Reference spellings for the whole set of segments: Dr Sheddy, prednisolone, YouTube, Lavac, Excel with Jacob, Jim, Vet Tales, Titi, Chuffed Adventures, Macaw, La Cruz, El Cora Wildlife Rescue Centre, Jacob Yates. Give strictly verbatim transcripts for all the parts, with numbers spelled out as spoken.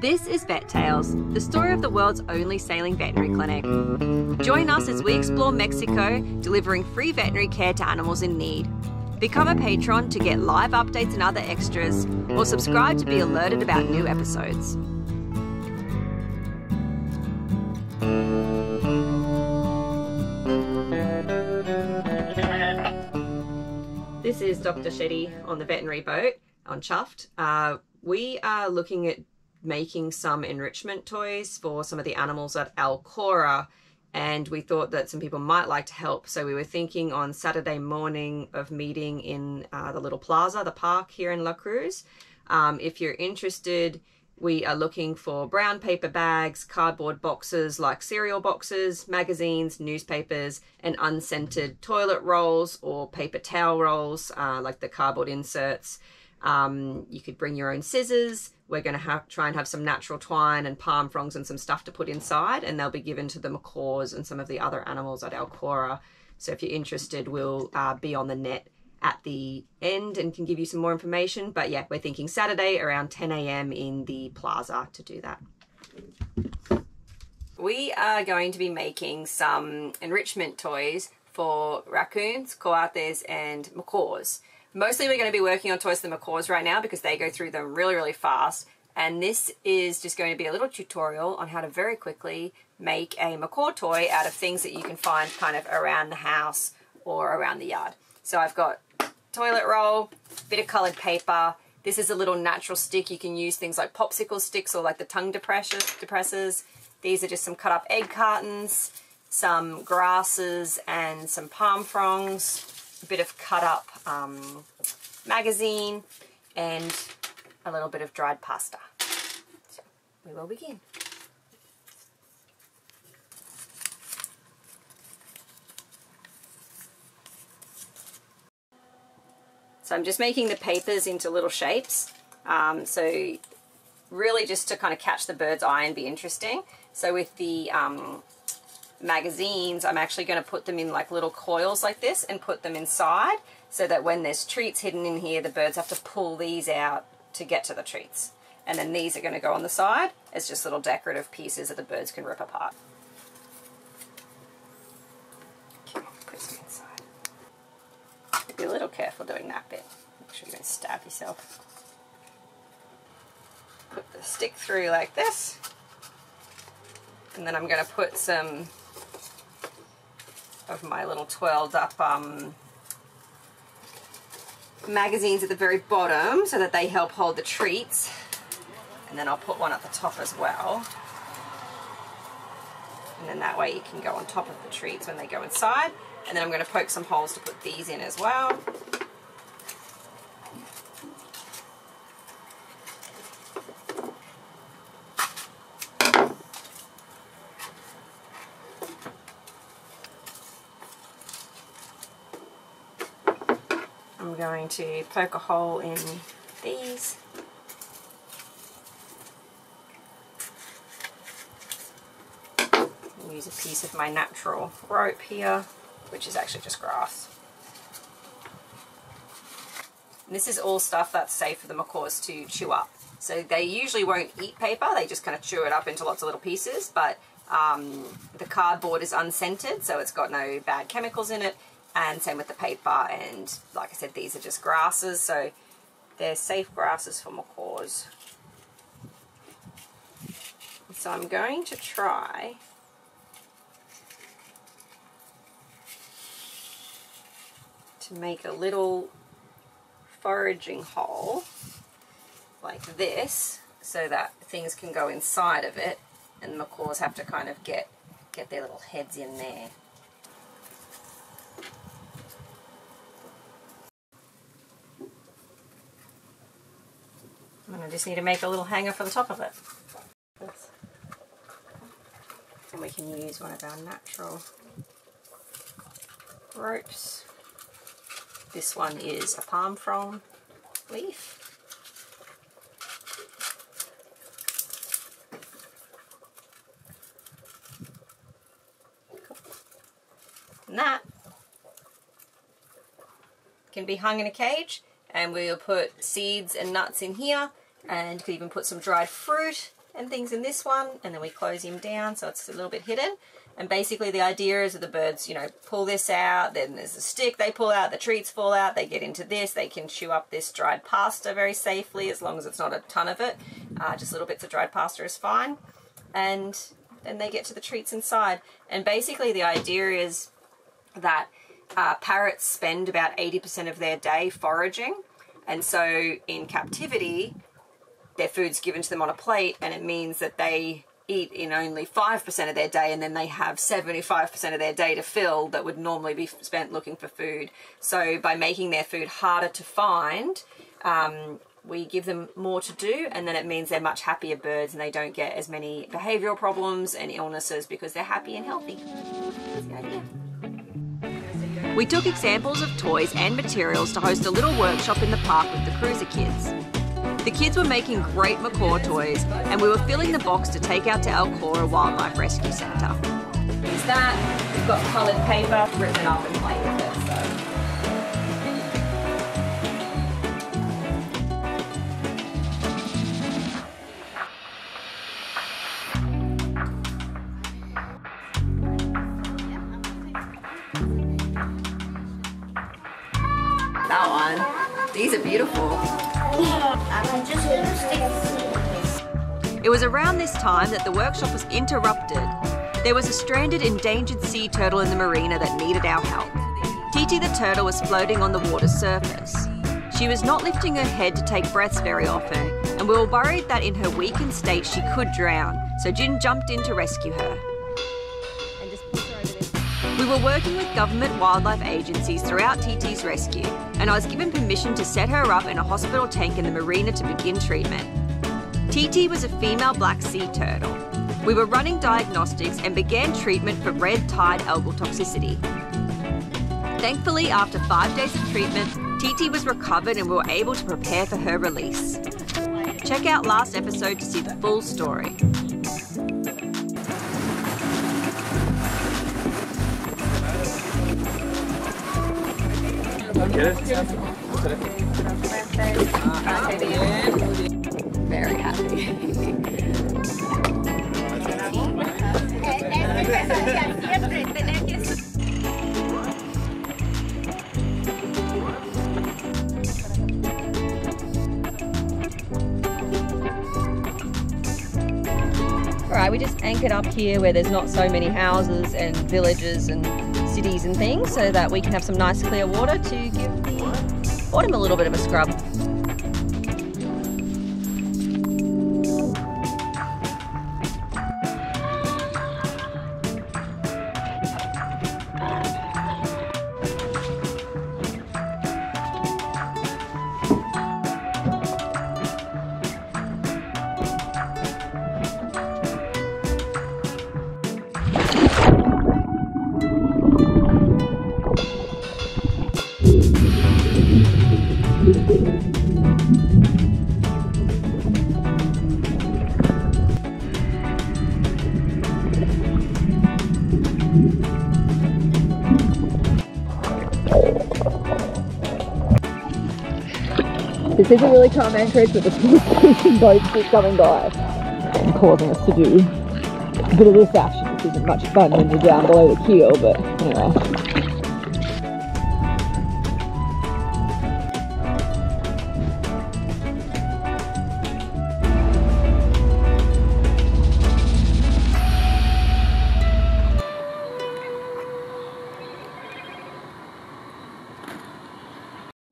This is Vet Tales, the story of the world's only sailing veterinary clinic. Join us as we explore Mexico, delivering free veterinary care to animals in need. Become a patron to get live updates and other extras, or subscribe to be alerted about new episodes. This is Dr Sheddy on the veterinary boat on Chuffed. Uh, we are looking at making some enrichment toys for some of the animals at El Cora, and we thought that some people might like to help, so we were thinking on Saturday morning of meeting in uh, the little plaza, the park here in La Cruz. Um, if you're interested, we are looking for brown paper bags, cardboard boxes like cereal boxes, magazines, newspapers, and unscented toilet rolls or paper towel rolls, uh, like the cardboard inserts. Um, you could bring your own scissors. We're going to have, try and have some natural twine and palm fronds and some stuff to put inside, and they'll be given to the macaws and some of the other animals at El Cora. So if you're interested, we'll uh, be on the net at the end and can give you some more information. But yeah, we're thinking Saturday around ten A M in the plaza to do that. We are going to be making some enrichment toys for raccoons, coates, and macaws. Mostly we're going to be working on toys for the macaws right now because they go through them really, really fast. And this is just going to be a little tutorial on how to very quickly make a macaw toy out of things that you can find kind of around the house or around the yard. So I've got toilet roll, bit of coloured paper. This is a little natural stick. You can use things like popsicle sticks or like the tongue depressors. These are just some cut up egg cartons, some grasses and some palm fronds. A bit of cut up um, magazine and a little bit of dried pasta. So we will begin. So I'm just making the papers into little shapes. Um, so really just to kind of catch the bird's eye and be interesting. So with the um, magazines, I'm actually going to put them in like little coils like this and put them inside so that when there's treats hidden in here, the birds have to pull these out to get to the treats. And then these are going to go on the side as just little decorative pieces that the birds can rip apart. Okay, put some inside. Be a little careful doing that bit. Make sure you don't stab yourself. Put the stick through like this. And then I'm going to put some of my little twirled up um, magazines at the very bottom so that they help hold the treats, and then I'll put one at the top as well, and then that way you can go on top of the treats when they go inside. And then I'm going to poke some holes to put these in as well. Going to poke a hole in these. Use a piece of my natural rope here, which is actually just grass. And this is all stuff that's safe for the macaws to chew up. So they usually won't eat paper, they just kind of chew it up into lots of little pieces, but um, the cardboard is unscented, so it's got no bad chemicals in it. And same with the paper, and like I said, these are just grasses, so they're safe grasses for macaws. So I'm going to try to make a little foraging hole like this so that things can go inside of it and the macaws have to kind of get, get their little heads in there. And I just need to make a little hanger for the top of it. And we can use one of our natural ropes. This one is a palm frond leaf. Cool. And that can be hung in a cage, and we'll put seeds and nuts in here. And you could even put some dried fruit and things in this one, and then we close him down so it's a little bit hidden. And basically the idea is that the birds, you know, pull this out, then there's a stick they pull out, the treats fall out, they get into this, they can chew up this dried pasta very safely, as long as it's not a ton of it. Uh, just little bits of dried pasta is fine. And then they get to the treats inside. And basically the idea is that uh, parrots spend about eighty percent of their day foraging. And so in captivity, their food's given to them on a plate, and it means that they eat in only five percent of their day, and then they have seventy-five percent of their day to fill that would normally be spent looking for food. So by making their food harder to find, um, we give them more to do, and then it means they're much happier birds and they don't get as many behavioural problems and illnesses because they're happy and healthy. That's the idea. We took examples of toys and materials to host a little workshop in the park with the Cruiser kids. The kids were making great macaw toys, and we were filling the box to take out to El Cora Wildlife Rescue Centre. Here's that. We've got coloured paper, rip it up and play with it. So. That one. These are beautiful. It was around this time that the workshop was interrupted. There was a stranded endangered sea turtle in the marina that needed our help. Titi the turtle was floating on the water's surface. She was not lifting her head to take breaths very often, and we were worried that in her weakened state she could drown, so Jim jumped in to rescue her. We were working with government wildlife agencies throughout Titi's rescue, and I was given permission to set her up in a hospital tank in the marina to begin treatment. Titi was a female black sea turtle. We were running diagnostics and began treatment for red tide algal toxicity. Thankfully, after five days of treatment, Titi was recovered and we were able to prepare for her release. Check out last episode to see the full story. Get it? Get it. Very happy. Alright, we just anchored up here where there's not so many houses and villages and cities and things, so that we can have some nice clear water to give the autumn a little bit of a scrub. This is a really calm anchorage, but the boats keep coming by and causing us to do a bit of this action, which isn't much fun when you're down below the keel, but anyway.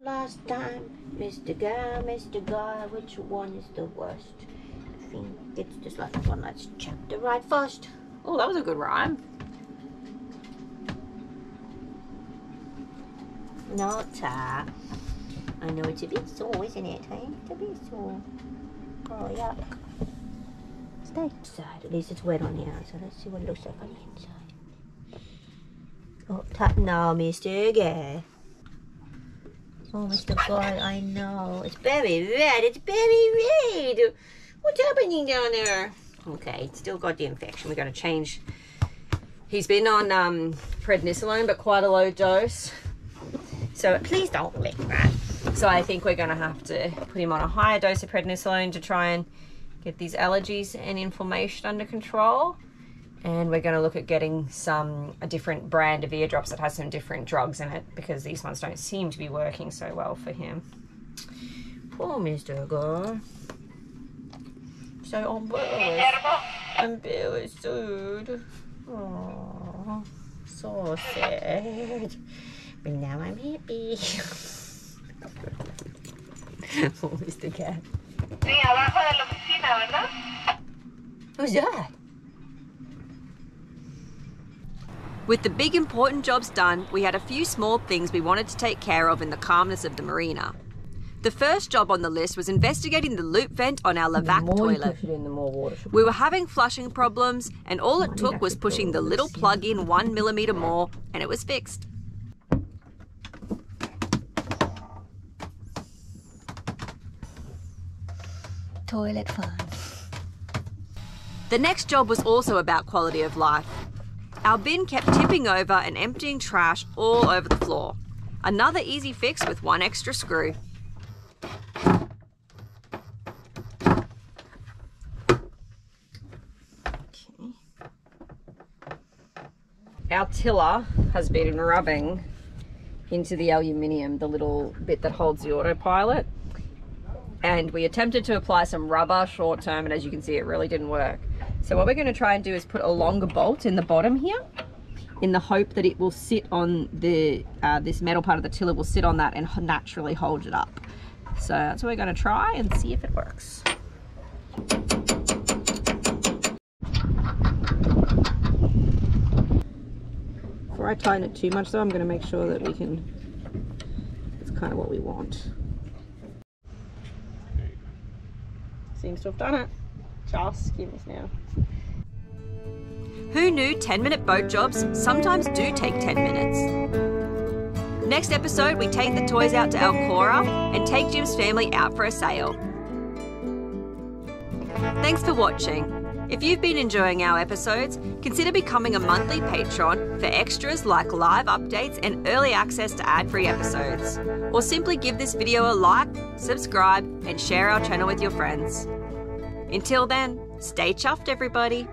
Last time, Mister Guy, Mister Guy, which one is the worst? I think it's this last one. Let's check the right first. Oh, that was a good rhyme. Not that. I know it's a bit sore, isn't it? Hey? It's a bit sore. Oh, yuck. Stay inside. At least it's wet on the outside. Let's see what it looks like on the inside. Oh, tap now, Mister Guy. Oh, Mister Guy, I know. It's very red. It's very red. What's happening down there? Okay, it's still got the infection. We're going to change. He's been on um, prednisolone, but quite a low dose. So please don't lick that. So I think we're going to have to put him on a higher dose of prednisolone to try and get these allergies and inflammation under control. And we're going to look at getting some a different brand of eardrops that has some different drugs in it, because these ones don't seem to be working so well for him. Poor Mister Guy. So embarrassed. Embarrassed, dude. Aww, so sad. But now I'm happy. Oh, Mister Cat. Who's that? With the big important jobs done, we had a few small things we wanted to take care of in the calmness of the marina. The first job on the list was investigating the loop vent on our Lavac toilet. In, we were having flushing problems, and all it took was pushing the little plug in one millimetre more, and it was fixed. Toilet fun. The next job was also about quality of life. Our bin kept tipping over and emptying trash all over the floor. Another easy fix with one extra screw. Okay. Our tiller has been rubbing into the aluminium, the little bit that holds the autopilot. And we attempted to apply some rubber short term, and as you can see, it really didn't work. So what we're going to try and do is put a longer bolt in the bottom here, in the hope that it will sit on the uh, this metal part of the tiller will sit on that and naturally hold it up. So that's what we're going to try and see if it works. Before I tighten it too much though, I'm going to make sure that we can, it's kind of what we want. Seems to have done it. Just give us now. Who knew ten minute boat jobs sometimes do take ten minutes? Next episode, we take the toys out to El Cora and take Jim's family out for a sail. Thanks for watching. If you've been enjoying our episodes, consider becoming a monthly patron for extras like live updates and early access to ad-free episodes. Or simply give this video a like, subscribe, and share our channel with your friends. Until then, stay chuffed, everybody.